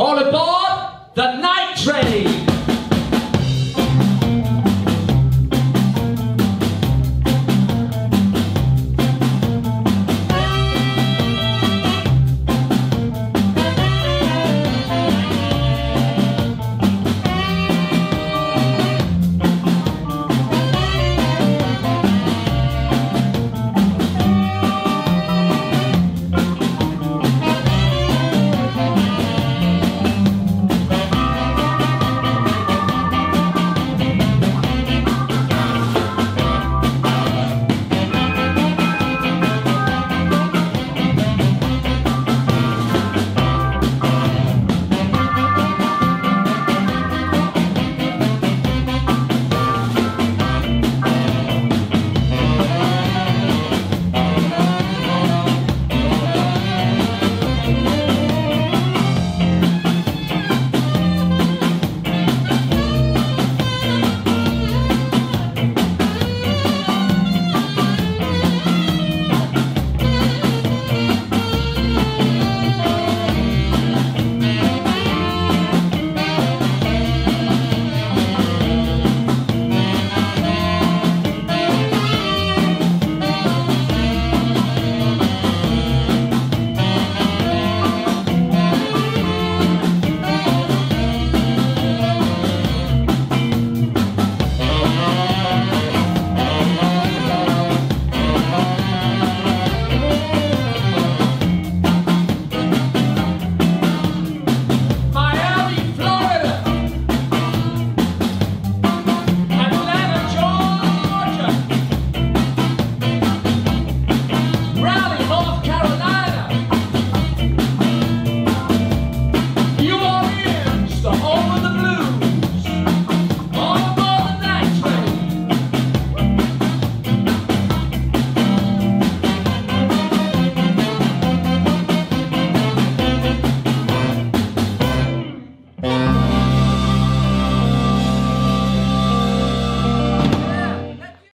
All aboard the Night Train!